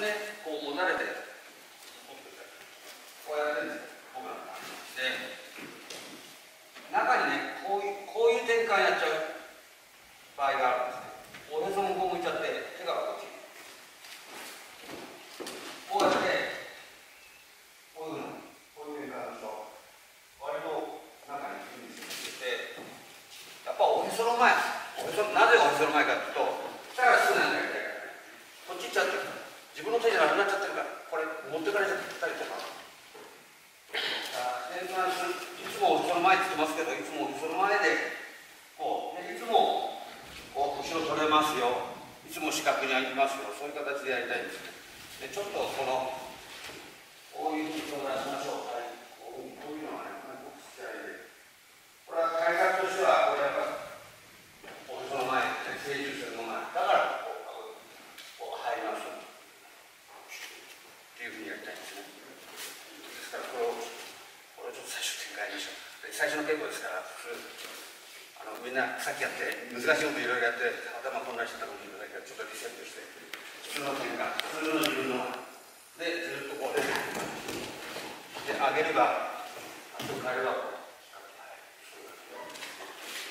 分でこう持たれてこうやってるんですよ。僕らの中にね、こういう展開やっちゃう場合があるんですね。おへそもこう向いちゃって、手がこっちこうやってこういうのこういう展開だと割と中にいるんですよ。でやっぱおへその前、なぜおへその前かというと、下からすぐなんだけどこっち行っちゃってるから、自分の手じゃなくなっちゃってるから、これ持ってかれちゃったりとか。いつもその前つきますけど、いつもその前でこう、いつもこう後ろ取れますよ、いつも四角にありますよ、そういう形でやりたいんですけど、ちょっとこのこういうふうに表現しましょう。はい、こういうのはね、これは改革としては、これやっぱおへその前、成熟するの前だからこう入りましょうっていうふうにやりたいんですね。ですからこれを最初の稽古ですから、みんなさっきやって難しいこといろいろやって頭混乱してたこと言うんだけど、ちょっとリセットして普通の展開、普通の自分のでずっとこう出てで上げれば足を変えれば、い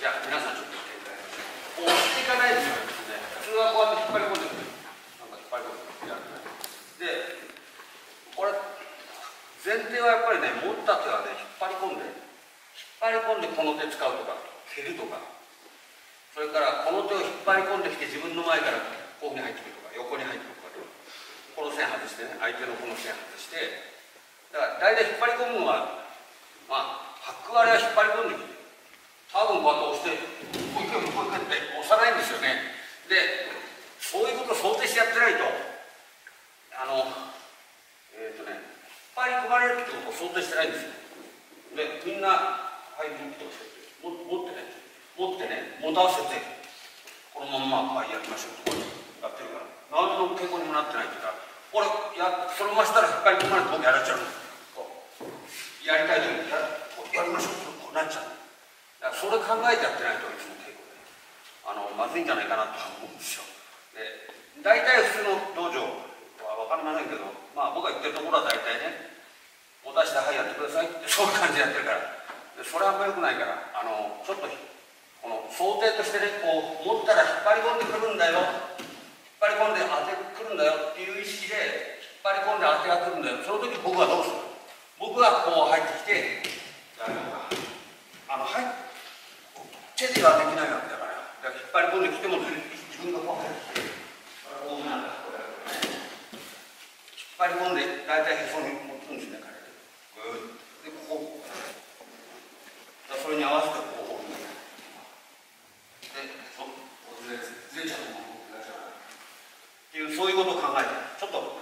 や皆さんちょっと展開こう押していかないですよね。普通はこうやって引っ張り込んでる、なんか引っ張り込んでるで、これ前提はやっぱりね、持った手はね引っ張り込んでこの手使うとか蹴るとか、それからこの手を引っ張り込んできて自分の前からこういうふうに入ってくるとか横に入ってくるとか、この線外してね、相手のこの線外して、だから大体引っ張り込むのはまあハック割れは引っ張り込んできて多分こうやって押してこういけこういけって押さないんですよね。でそういうことを想定してやってないと引っ張り込まれるってことを想定してないんですよ。でみんなはい、持ってね、持たせて、このまんま、はい、やりましょうとやってるから、何の稽古にもなってないっていうか、俺、そのまましたら引っ張り込まれて僕やられちゃうの。やりたいときにやりましょうとなっちゃう。だからそれ考えてやってないと、いつも稽古で、まずいんじゃないかなと思うんですよ。で、大体普通の道場は分かりませんけど、まあ僕が言ってるところは大体ね、持たせて、はい、やってくださいって、そういう感じでやってるから。それはあんまり良くないから、ちょっとこの想定としてね、こう持ったら引っ張り込んでくるんだよ、引っ張り込んで当てくるんだよっていう意識で引っ張り込んで当てがくるんだよ。その時僕はどうする？僕はこう入ってきてやるのか、はい、手ではできないわけだから、引っ張り込んできても自分がこう入ってきてこうなんだ、これ引っ張り込んで大体へそに持つんですね、彼でここ。それに合わせてこうで、ずれちゃうっていう、そういうことを考えて、ちょっとも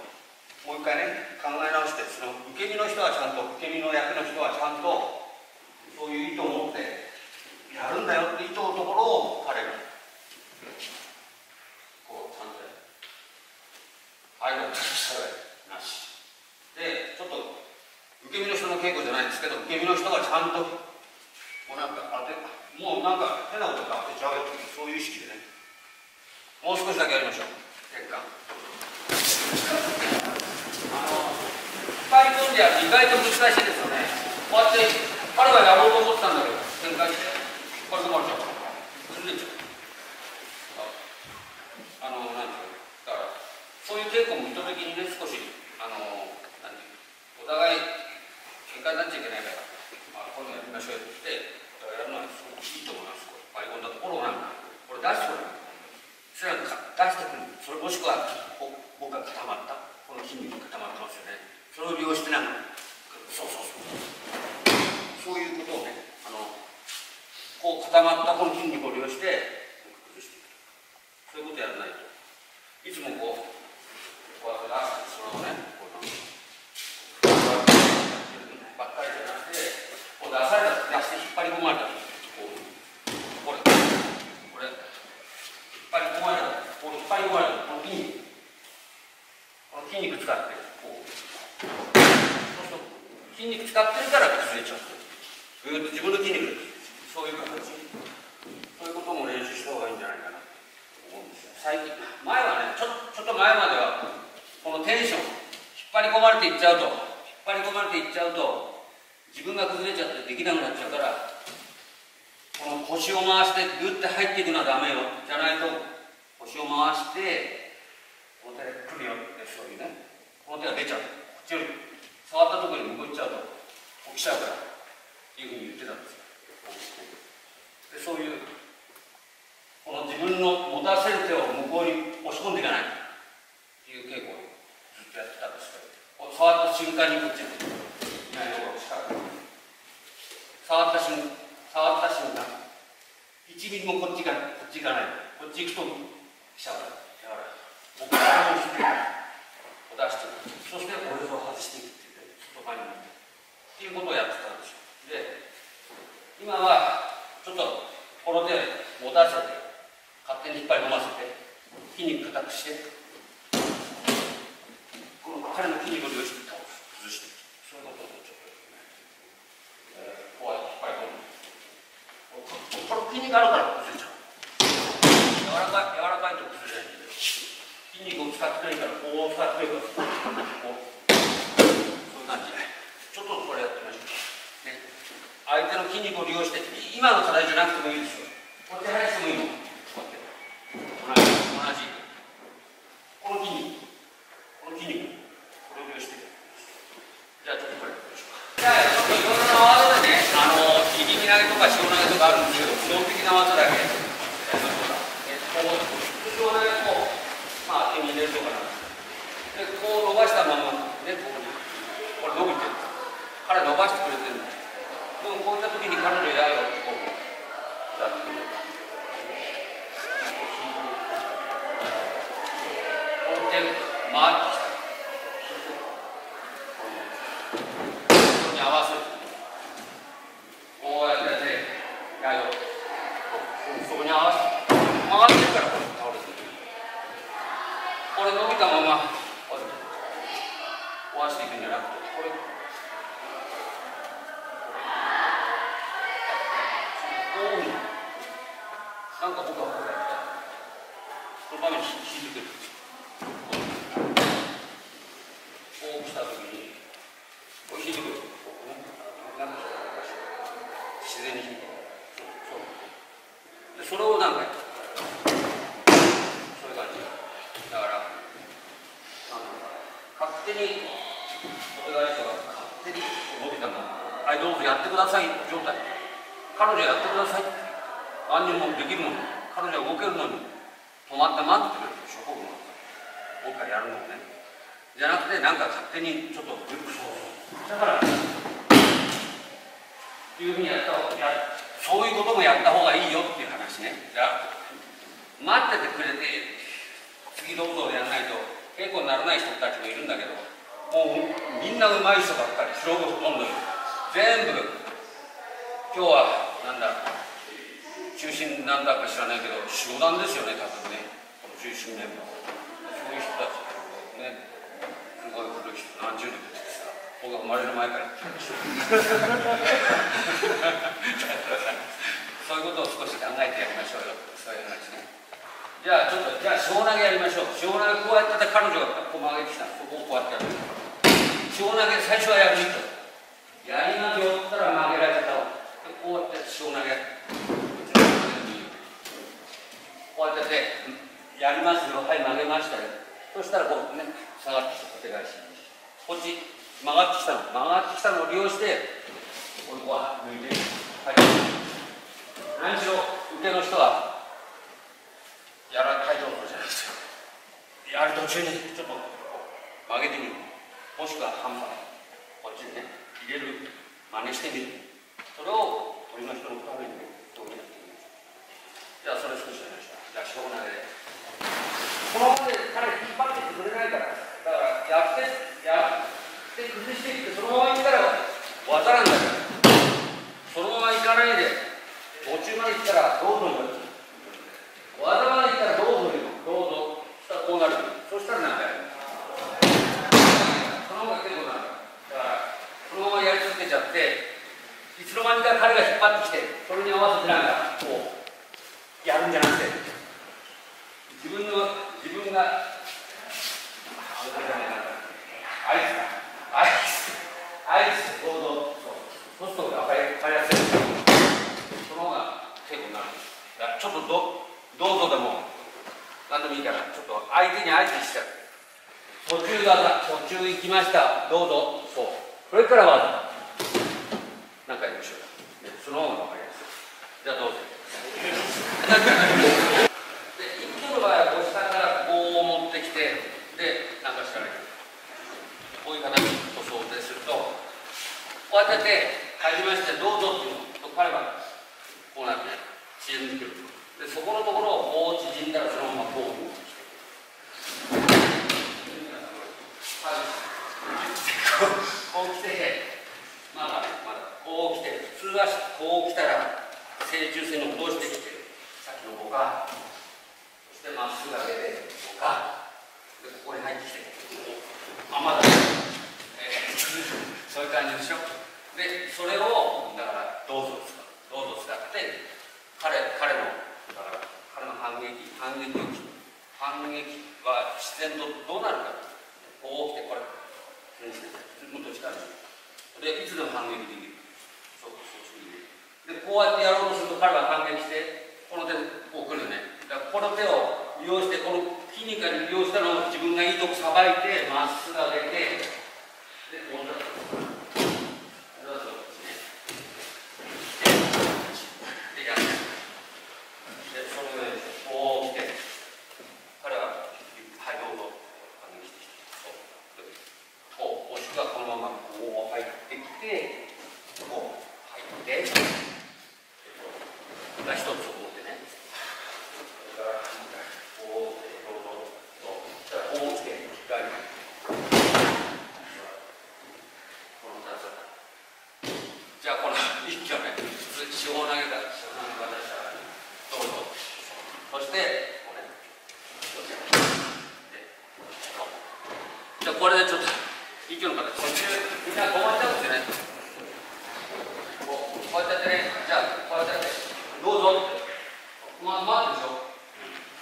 う一回ね考え直して、その受け身の人はちゃんと、受け身の役の人はちゃんとそういう意図を持ってやるんだよって意図のところを彼がこうちゃんとはい、なしで、ちょっと受け身の人の稽古じゃないんですけど、受け身の人がちゃんともうなんか変なことが当てちゃうよって、そういう意識でね、もう少しだけやりましょう。転換引っ張り込んでやる、意外と難しいですよね。こうやって彼はやろうと思ってたんだけど、転換して引っ張り込まれちゃうからずれちゃう、なんていうか、だからそういう傾向も意図的にね、少しなんていうお互い喧嘩になっちゃいけないから、こういうのやりましょうよってやるのはすごくいいと思います。バイオンだところをこれ出してくる、それは出してくる、それもしくは僕が固まったこの筋肉が固まってますよね。それを利用してなんかそういうことをね、こう固まったこの筋肉を利用して崩していく、そういうことやらないと、いつもこうこうやって出してそれをねこうばっかりじゃなくて。出された、出して引っ張り込まれた、これ引っ張り込まれた、これ引っ張り込まれた、この筋肉使ってこう、そうすると筋肉使ってるから崩れちゃう、ずっと自分の筋肉で、そういう形、そういうことも練習した方がいいんじゃないかなと思うんですよ。最近前はね、ちょっと前まではこのこのテンション、引っ張り込まれていっちゃうと、自分が崩れちゃってできなくなっちゃうから、この腰を回してグッて入っていくのはダメよ。じゃないと腰を回してこの手で組みよって、そういうね、この手が出ちゃう、こっちより触ったところに向こう行っちゃうと起きちゃうからっていうふうに言ってたんですよ。で、そういうこの自分の持たせる手を向こうに押し込んでいかないっていう稽古をずっとやってたんですけど、触った瞬間にこっちにないところを近くに触った瞬間1ミリもこっち行かない、こっち行くと来ちゃうから僕からも出していく、そしておへそを外していくっていう外側になってっていうことをやってたんですよ。で、今はちょっとこの手を持たせて勝手に引っ張り込ませて筋肉硬くして、この彼の筋肉を崩して、そういうことをちょっとこうやって引っ張り込む。この筋肉あるから崩れちゃう、柔らかいと崩れないんで、筋肉を使ってないからこう使ってないからこう、そういう感じでちょっとこれやってみましょう、ね、相手の筋肉を利用して、今の課題じゃなくてもいいですよ。こうやって速くてもいいの、同じこの筋肉これを利用して、じゃあちょっとこれやってみましょう。じゃあちょっといろんな技でね、右投げとか塩投げとかあるんですけど、基本的な技だけやりましょうか。こう塩投げをまあ手に入れるとかなんですけど、でこう伸ばしたままね、これ伸びてる、彼伸ばしてくれてるんです。でもこういった時に彼の偉いをこうやってくれる、回ってきた、こういうふうに上げて、合わせる、こうやってやる、そこに合わせて曲がってるから、これ倒れてる、これ伸びたまま壊していくんじゃなくて、これこういうふうに、なんか僕はこうやってこの場面に引いてくる、したときに、こう引いてくる、なんか自然に引いてくる、それを何回か、そういう感じだから、勝手に、それがあれば勝手に伸びたまま、はいどうぞやってください状態、彼女やってください、何にもできるのに、彼女は動けるのに、止まって待ってくれる、諸国の僕がやるのをね。じゃなくて、なんか勝手にちょっと、だから、っていうふうにやった方が、そういうこともやった方がいいよっていう話ね。じゃあ、待っててくれて、次どうぞやらないと、稽古にならない人たちもいるんだけど、もうみんなうまい人ばっかり、勝負ほとんど、全部、今日はなんだ、中心なんだか知らないけど、4、5段ですよね、多分ね、この中心メンバー。そういう人たちね。すごい古い人、何十年です。僕が生まれる前からそういうことを少し考えてやりましょうよ、そういう話ね。じゃあちょっと、じゃあ塩投げやりましょう。塩投げこうやってた、彼女がこう曲げてきた、ここをこうやってやる、塩投げ最初はやる人、やり投げを打ったら曲げられたわ、こうやって塩投げ、こうやってやりますよ、はい、曲げましたよ、そしたらこうね、下がってきた、お手返し、こっち曲がってきたの、を利用してここは抜いて、はい、何しろ受けの人はやらないところじゃないですよ。やる途中にちょっと曲げてみる、もしくはハンマーこっちにね入れる、真似してみる、それを鳥の人のためにどうやってみる。じゃあそれ少しやりましょう。じゃあ塩投げで、このままで彼引っ張ってくれないから、だからやって崩していって、そのまま行ったら技なんだから、そのまま行かないで、途中まで行ったらどうぞよ、技まで行ったらどうぞよ、どうぞ、そしたらこうなる、そしたらなんかやる、そのまま結構なる、だからそのままやり続けちゃって、いつの間にか彼が引っ張ってきて、それに合わせてなんかこうやるんじゃなくて、自分が。いいから、ちょっと相手に相手した途中だ、途中行きました、どうぞ。そう、それからは何回でも一緒だ、その方が分かりやすい。じゃあどうぞで、一挙の場合は下からこう持ってきて、で何かしらない、こういう形と想定すると、こうやってはじめましてどうぞっていうのと、彼はこうなって縮んでくる。でそこのところをこう縮んだら、そのままこう持ってきて、こう来て、まだこう来て、普通はこう来たら正中線を通してきて、さっきの5か、そしてまっすぐ上げて5か、でここに入ってきて、まだ、そういう感じでしょ。でそれをだからどうぞ使う、どうぞ使って、彼のだから彼の反撃は自然とどうなるか、こう来て、これもっと力でいつでも反撃できる。でこうやってやろうとすると、彼は反撃して、この手をこう来るよね。だからこの手を利用して、この筋肉に利用したのを自分がいいとこさばいて、まっすぐ上げて、でこうなる。これでちょっと一挙の形、みんなこうやっちゃうんですよね。こうやっちゃってね、じゃあこうやっちゃって、どうぞって、回るでしょ。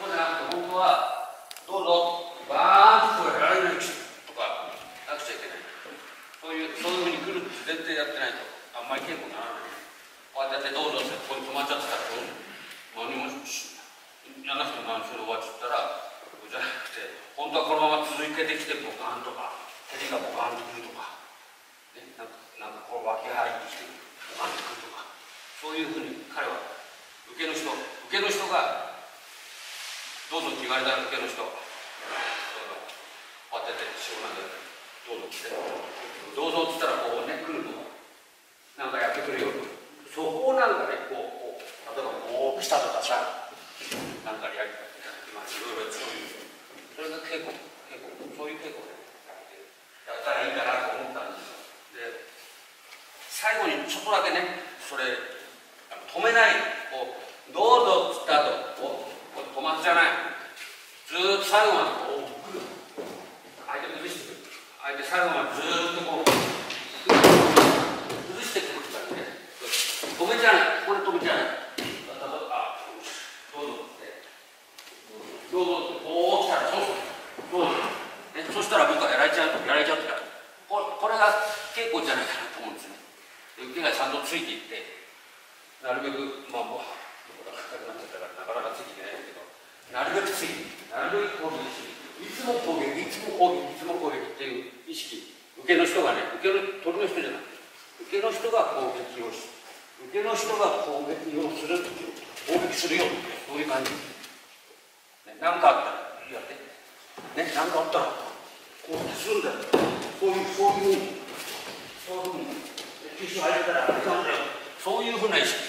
そうじゃなくて、本当は、どうぞ、バーンとやられるとか、なくちゃいけない。そういうふうに来るって絶対やってないと、あんまり稽古にならない。こうやってどうぞって、ここに止まっちゃってたら、何もやらなくても何しろ終わっちゃったら、じゃなくて、本当はこのまま続けてきて、ボカンとか、手がボカンとくるとか、ね、なんかこう脇が入ってきて、ボカンとくるとか、そういうふうに彼は、受けの人が、どうぞって言われたら受けの人、こうやって仕事なんだよ、どうぞ来て、どうぞって言ったら、こうね、来るの、なんかやってくるよ、そこなんかね、こう、例えばこう来たとかさ、なんかやりたい。いろいろそういう、それが稽古、そういう稽古でやったらいいかなと思ったんですよ。で、最後にちょっとだけね、それ止めない、こうどうぞっつった後、これ止まっちゃない、ずーっと最後までこう相手崩してくる、相手最後までずーっとこう崩してくるからね、止めちゃない、これ止めちゃない。どうぞってこう来たら、そうそしたら僕はやられちゃうから、これが稽古じゃないかなと思うんですね。受けがちゃんとついていって、なるべくもうどこかかなっちゃったからなかなかついていけないんだけど、なるべくついて、なるべく攻撃し、いつも攻撃、いつも攻撃、いつも攻撃っていう意識、受けの人がね、受けの取りの人じゃなくて、受けの人が攻撃をし、受けの人が攻撃をするっていう、攻撃するよっていう、そういう感じ。何かあったらやって、ね、何かあったらこうするんだよ、そういうふうに吸収入れたらあれなんだよ、そういうふうな意識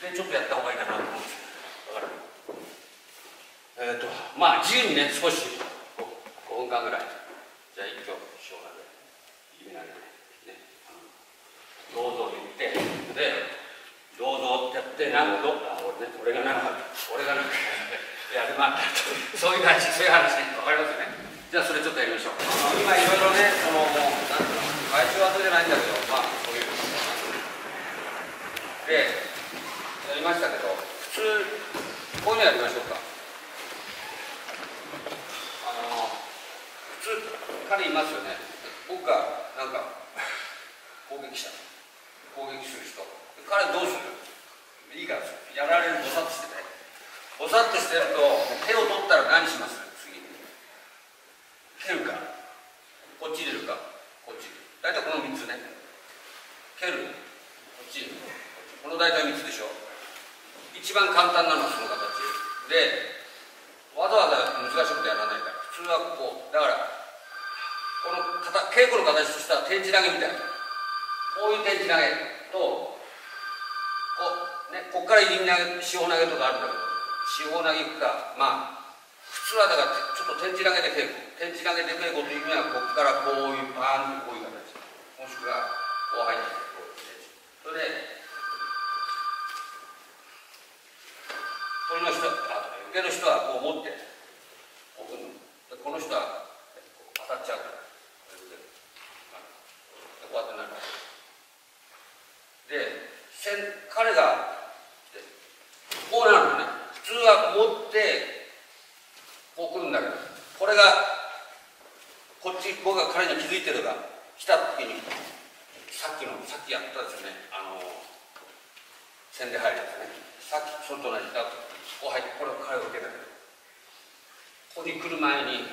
でちょっとやったほうがいいかなと思うんですよ。だからまあ自由にね、少し5分間ぐらい、じゃあ一挙しようがない、意味ないね、どうぞ言って、でどうぞってやって、何度あ俺ね、俺が何かいやまあ、そういう話、そういう話ね、わかりますよね。じゃあそれちょっとやりましょう。今いろいろね、そのなんていうの、外周技じゃないんだけど、まあそういうでやりましたけど、普通こういうのやりましょうか。普通彼いますよね。僕がなんか攻撃する人、彼どうする？いいからやられる、菩薩してね。菩ぼさっとしてると手を取ったら何します？次蹴るかこっち入れるかこっち入れる、大体この3つね。蹴る、こっち入れる、この大体3つでしょ。一番簡単なのはその形で、わざわざ難しいことやらないから、普通はこうだから、この稽古の形としたら天地投げみたいな、こういう天地投げとね、こっから入り投げ、四方投げとかあるんだけど、四方投げいくか、まあ普通はだからちょっと天地投げで稽古、天地投げで稽古という意味は、こっからこういうパーンとこういう形、もしくはこう入ってこういう形、それで鳥の人は、受けの人はこう持ってこう組む、この人は当たっちゃうからこうやってなる。で彼がこうなるのね。普通は持ってこう来るんだけど、これがこっち、僕が彼に気づいてるが来た時に、さっきやったですよね、線で入るやつね、さっきそれと同じだとこう入って、これを彼を受けたけど、ここに来る前に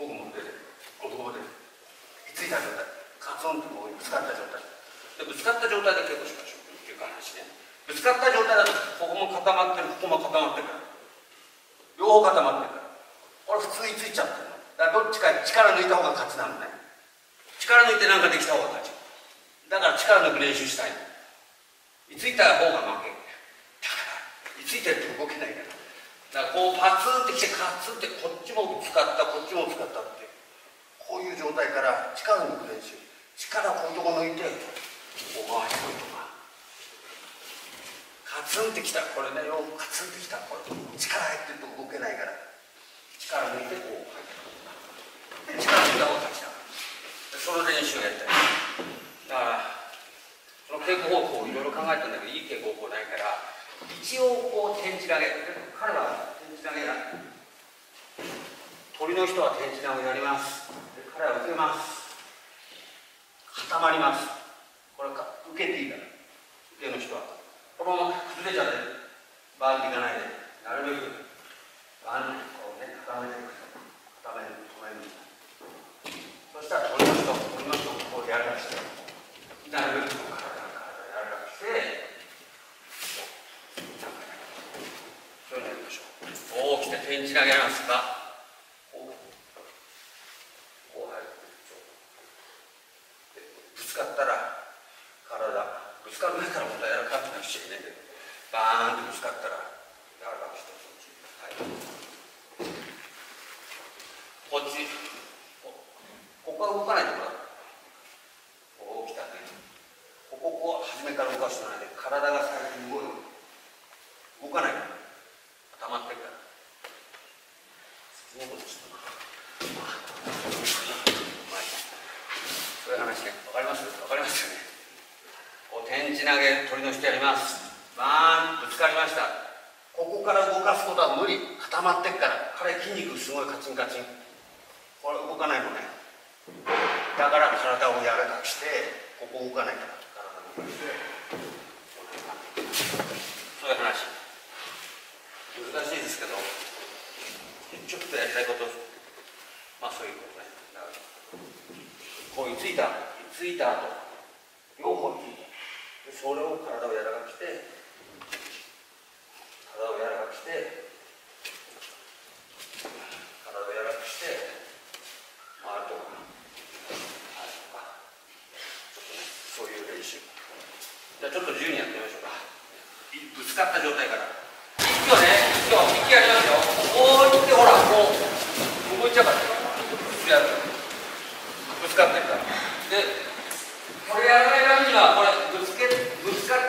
僕も出て男も出てついた状態、カツンとここにぶつかった状態で、ぶつかった状態で稽古しましょうっていう話ね。ぶつかった状態だとここも固まってる、ここも固まってるから、両方固まってるから、これ普通についちゃってるのだから、どっちか力抜いた方が勝ちなのね。力抜いて何かできた方が勝ちだから、力抜く練習したいの。いついた方が負けだから、いついてると動けないから、だからこうパツンってきて、カツンってこっちも使った、こっちも使ったっていう、こういう状態から力抜く練習、力こういうとこ抜いてこう回してこいとか、カツンってきた、これね、よくカツンってきた、これ力入ってると動けないから力抜いてこう入ってくる、力抜いた方がきたから、その練習をやったり、だからその稽古方法をいろいろ考えたんだけど、いい稽古方法ないから、一応こう天地投げ、彼は天地投げだ、鳥の人は天地投げやります、彼は受けます、固まります、これか受けていいから、受けの人はこのまま崩れちゃってバーンっていかないで、なるべくバーンってこうね、固めていく、固める、止める、そしたら鳥の人をこう柔らかくして、なるべく体柔らかくして、そういうのやりましょう。おお、来て天地投げやりますか、バーンとぶつかったら柔らかくして、こっち、はい、ここは動かないところ、こう来たね、ここを初めから動かしてないで、体が先に動いて動かないから固まってるから、そういう話ね。わかります？わかりますよね。こう天地投げ、鳥の人やります、バーンぶつかりました、ここから動かすことは無理、固まってっから、彼筋肉すごいカチンカチン、これ動かないのね、だから体を柔らかくして、ここ動かないから体を動かして、そういう話。難しいですけど、ちょっとやりたいこと、まあそういうことね。こういついた後、両方いついた、それを体を柔らかくして、回るとか、そういう練習。じゃあちょっと自由にやってみましょうか。ぶつかった状態から、息をね、息やりますよ、こういって、ほらこう動いちゃうから、ぶつかってるからで、これやらないためには、これぶつかって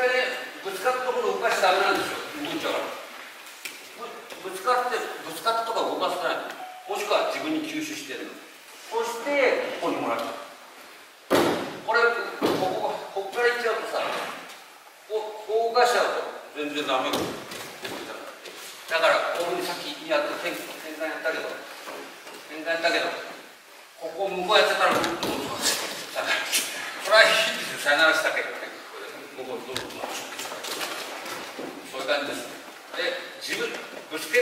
ね、ぶつかったところを動かしちゃダメなんですよ、動いちゃうから。ぶつかったとか動かさない、もしくは自分に吸収してる、そしてここにもらう、これここからいっちゃうとさ、こう動かしちゃうと全然ダメだから、こういうふうにさっきやった展開やったけど、ここを向こうやってたら、それはヒットでさよならしたけどね、ここでどうぞ。そういう感じです。で、自分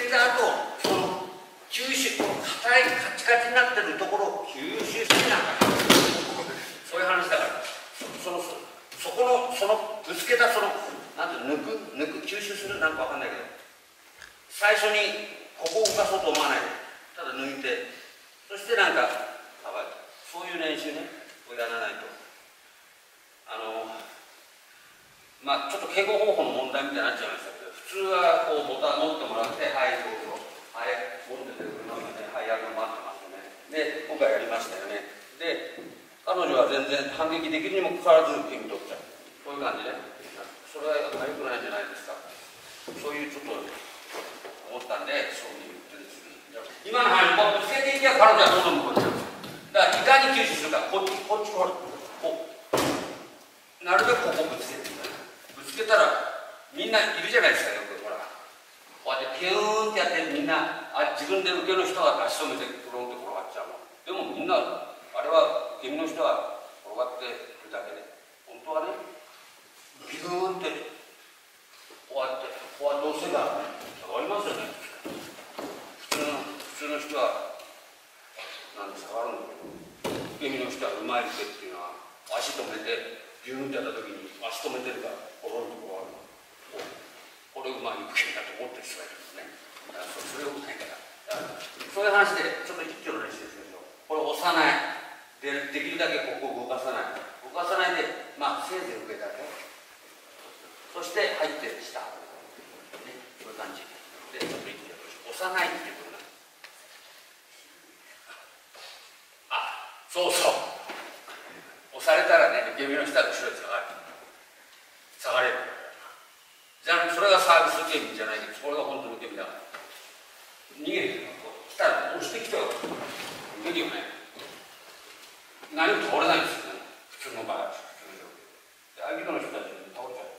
的な跡をその吸収、この硬いカチカチになってるところを吸収してなんかそういう話だから、そこのぶつけたそのなんて抜く吸収するなんかわかんないけど、最初にここを動かそうと思わないで、ただ抜いて、そしてなんかそういう練習ねをやらないと。まあ、ちょっと稽古方法の問題みたいになっちゃいましたけど、普通はこうボタン持ってもらって、はい、どうぞ、はい、持っててくれますね、はい、やるの待ってますよね。で、今回やりましたよね。で、彼女は全然反撃できるにもかかわらず、ピン取っちゃう。こういう感じね。それは良くないじゃないですか。そういうちょっと思ったんで、そういうふうに言ってですね。今の話、もうぶつけていけば彼女はどんどんこっちだから、いかに吸収するか、こっち、こう。なるべくここぶつけていく。つけたらみんないるじゃないですか、よくほらこうやってピューンってやってみんな自分で受けの人が足止めてプロンって転がっちゃうのでもみんなあれは受け身の人は転がってるだけで本当はねピューンってこうやってこうやって押せば下がりますよね。普通の人はなんで下がるの、受け身の人はうまい受けっていうのは足止めてピューンってやった時に足止めてるから。これうまい受けだと思ってる人がいるんですね。それをうまいから。そういう話でちょっと一挙の練習ですけど、これ押さないで、できるだけここを動かさないで、まあせいぜい受けだけ、そして入って下、ね、こういう感じでちょっと一挙押さないっていうことなんです。あ、そうそう。押されたらね、受け身の下が後ろに下がれる。じゃあそれがサービス受け身じゃないけど、これが本当の受け身だから。逃げるよ。来たら押してきたら受けるよね。何も倒れないんですよね。普通の場合は。相手の人たちに倒れち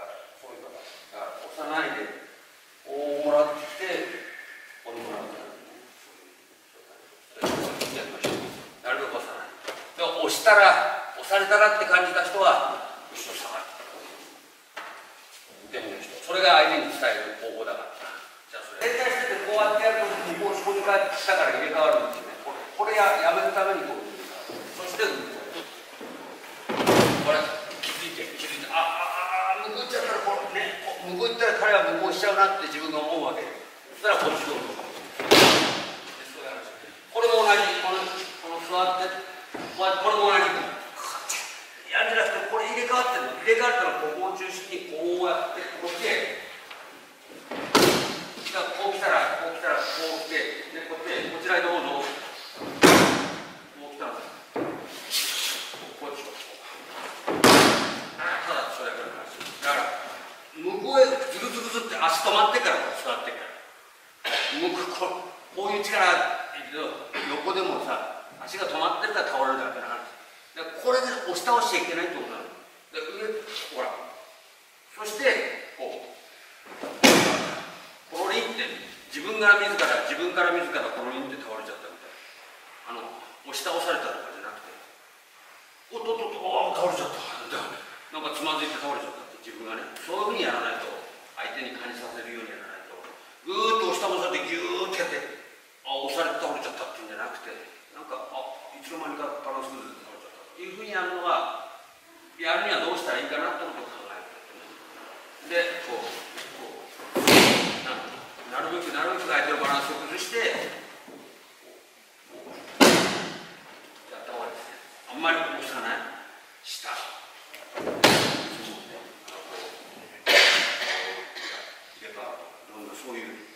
ゃう。だからそういうことだから押さないで、こうもらって、こうもらうからね。なるべく押さない。でも押したら、押されたらって感じた人は、後ろ下がる。それが相手に伝える方法だから。じゃあそれ連帯しててこうやってやると向こうそこに下から入れ替わるんですね。これ やめるためにこう入れ替わる。そしてこれ気づいてあ向こう行っちゃったらこれね、向こう行ったら彼は向こうしちゃうなって自分が思うわけ。そしたらこっちどうぞ。これも同じこの座ってこれも同じやんじゃなくてこれ入れ替わってるの。入れ替わったらここを中心にこうやってこう来て、こう来たらこう来て、でこうやってこちらへどうぞ。こう来たらこっちこう。ただそれだけの話。だから向こうへズルズルズって足止まってから座ってから。向こうこういう力横でもさ足が止まってるから倒れるだけなの。でこれで押し倒しちゃいけないってことなの。で上ほら、そしてこうコロリンって自分から自らコロリンって倒れちゃったみたいな、押し倒されたとかじゃなくて、おっとっとっと倒れちゃったみたいな、なんかつまずいて倒れちゃったって自分がね、そういうふうにやらないと相手に感じさせるようにやらないと、ぐーっと押し倒されてギューってやって押されて倒れちゃったっていうんじゃなくて、なんかいつの間にかバランス崩れて倒れちゃったっていうふうにやるのは、やるにはどうしたらいいかなってことを考える。で、こうなるべく相手のバランスを崩してやった方がいいですね。あんまり押さない下。そういう。